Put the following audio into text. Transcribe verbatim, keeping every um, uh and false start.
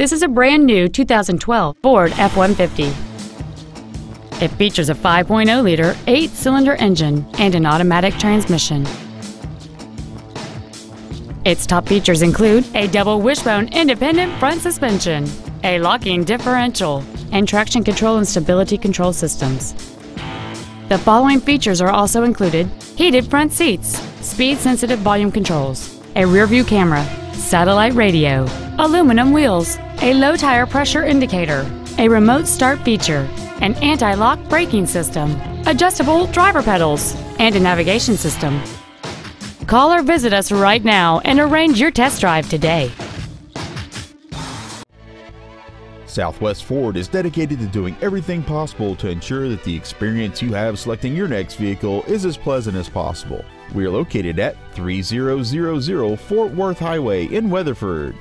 This is a brand new two thousand twelve Ford F one fifty. It features a five point oh liter eight-cylinder engine and an automatic transmission. Its top features include a double wishbone independent front suspension, a locking differential, and traction control and stability control systems. The following features are also included: heated front seats, speed-sensitive volume controls, a rear-view camera, satellite radio, aluminum wheels, a low tire pressure indicator, a remote start feature, an anti-lock braking system, adjustable driver pedals, and a navigation system. Call or visit us right now and arrange your test drive today. Southwest Ford is dedicated to doing everything possible to ensure that the experience you have selecting your next vehicle is as pleasant as possible. We are located at three thousand Fort Worth Highway in Weatherford.